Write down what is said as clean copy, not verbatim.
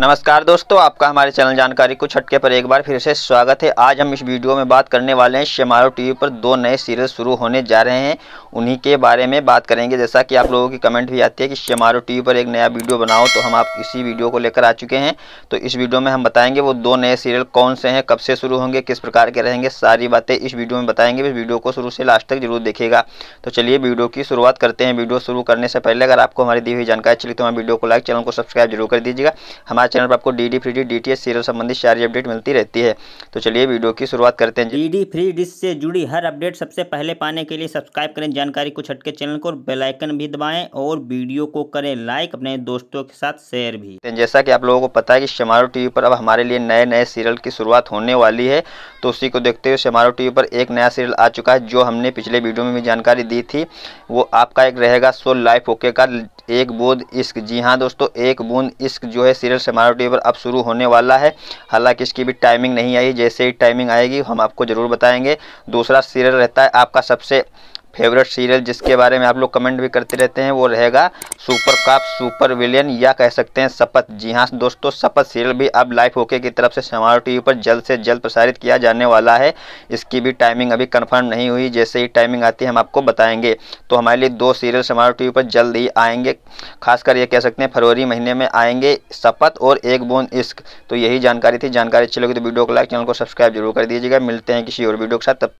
नमस्कार दोस्तों, आपका हमारे चैनल जानकारी कुछ हटके पर एक बार फिर से स्वागत है। आज हम इस वीडियो में बात करने वाले हैं, शेमारू टीवी पर दो नए सीरियल शुरू होने जा रहे हैं, उन्हीं के बारे में बात करेंगे। जैसा कि आप लोगों की कमेंट भी आती है कि शेमारू टीवी पर एक नया वीडियो बनाओ, तो हम आप इसी वीडियो को लेकर आ चुके हैं। तो इस वीडियो में हम बताएंगे वो दो नए सीरियल कौन से हैं, कब से शुरू होंगे, किस प्रकार के रहेंगे, सारी बातें इस वीडियो में बताएंगे। इस वीडियो को शुरू से लास्ट तक जरूर देखिएगा। तो चलिए वीडियो की शुरुआत करते हैं। वीडियो शुरू करने से पहले अगर आपको हमारी दी हुई जानकारी चली तो हमारे वीडियो को लाइक, चैनल को सब्सक्राइब जरूर कर दीजिएगा। चैनल पर आपको DDfreedish, DTS सीरियल संबंधी सारी अपडेट मिलती रहती है। तो चलिए वीडियो की शुरुआत करते हैं। DDfreedish से जुड़ी हर अपडेट सबसे पहले पाने के लिए सब्सक्राइब करें जानकारी कुछ हटके चैनल को, बेल आइकन भी दबाएं और वीडियो को करें लाइक, अपने दोस्तों के साथ शेयर भी। जैसा कि आप लोगों को पता है कि शेमारू टीवी पर अब हमारे लिए नए नए सीरियल की शुरुआत होने वाली है, तो उसी को देखते हुए शेमारू टीवी पर एक नया सीरियल आ चुका है जो हमने पिछले वीडियो में भी जानकारी दी थी। वो आपका एक रहेगा सो लाइफ ओके का एक बूंद इश्क। जी हाँ दोस्तों, एक बूंद इश्क जो है सीरियल शेमारू टीवी पर अब शुरू होने वाला है। हालांकि इसकी भी टाइमिंग नहीं आई, जैसे ही टाइमिंग आएगी हम आपको ज़रूर बताएंगे। दूसरा सीरियल रहता है आपका सबसे फेवरेट सीरियल, जिसके बारे में आप लोग कमेंट भी करते रहते हैं, वो रहेगा सुपर काप सुपर विलियन, या कह सकते हैं शपथ। जी हाँ दोस्तों, शपथ सीरियल भी अब लाइफ ओके की तरफ से शेमारू टीवी पर जल्द से जल्द प्रसारित किया जाने वाला है। इसकी भी टाइमिंग अभी कंफर्म नहीं हुई, जैसे ही टाइमिंग आती है हम आपको बताएंगे। तो हमारे लिए दो सीरियल शेमारू टीवी पर जल्द ही आएंगे, खासकर ये कह सकते हैं फरवरी महीने में आएंगे, शपथ और एक बूंद इश्क। तो यही जानकारी थी। जानकारी अच्छी लगी तो वीडियो को लाइक, चैनल को सब्सक्राइब जरूर कर दीजिएगा। मिलते हैं किसी और वीडियो के साथ, तब